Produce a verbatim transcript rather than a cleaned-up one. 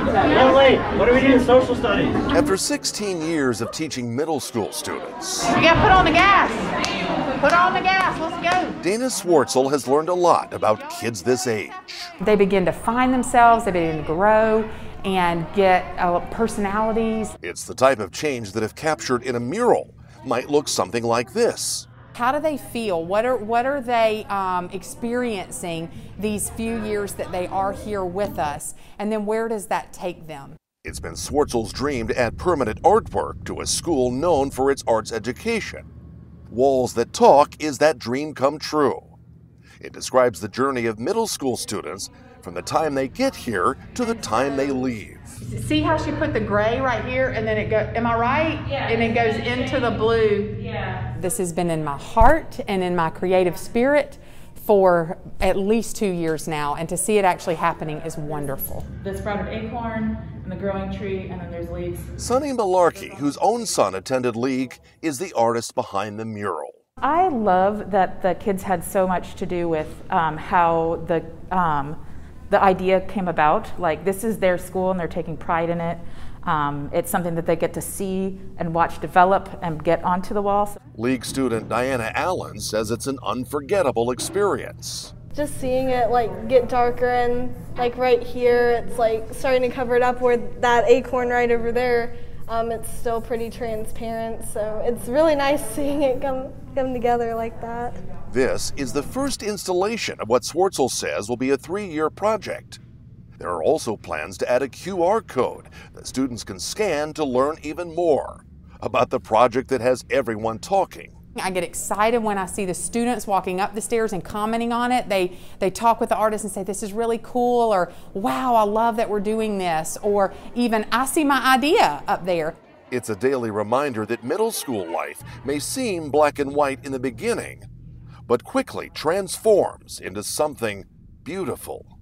What do we do in social studies? After sixteen years of teaching middle school students, you gotta put on the gas. Put on the gas. Let's go. Dana Swartzel has learned a lot about kids this age. They begin to find themselves. They begin to grow and get uh, personalities. It's the type of change that, if captured in a mural, might look something like this. How do they feel? What are, what are they um, experiencing these few years that they are here with us? And then where does that take them? It's been Swartzel's dream to add permanent artwork to a school known for its arts education. Walls That Talk is that dream come true. It describes the journey of middle school students from the time they get here to the time they leave. See how she put the gray right here, and then it goes, am I right? Yeah. And it goes into the blue. Yeah. This has been in my heart and in my creative spirit for at least two years now, and to see it actually happening is wonderful. The sprout of acorn and the growing tree, and then there's leaves. Sunny Mullarkey, whose own son attended League, is the artist behind the mural. I love that the kids had so much to do with um, how the um, the idea came about. Like, this is their school and they're taking pride in it. Um, it's something that they get to see and watch develop and get onto the walls. League student Diana Allen says it's an unforgettable experience. Just seeing it like get darker, and like right here it's like starting to cover it up where that acorn right over there, um, it's still pretty transparent, so it's really nice seeing it come, come together like that. This is the first installation of what Swartzel says will be a three-year project. There are also plans to add a Q R code that students can scan to learn even more about the project that has everyone talking. I get excited when I see the students walking up the stairs and commenting on it. They, they talk with the artists and say, this is really cool, or wow, I love that we're doing this, or even I see my idea up there. It's a daily reminder that middle school life may seem black and white in the beginning, but quickly transforms into something beautiful.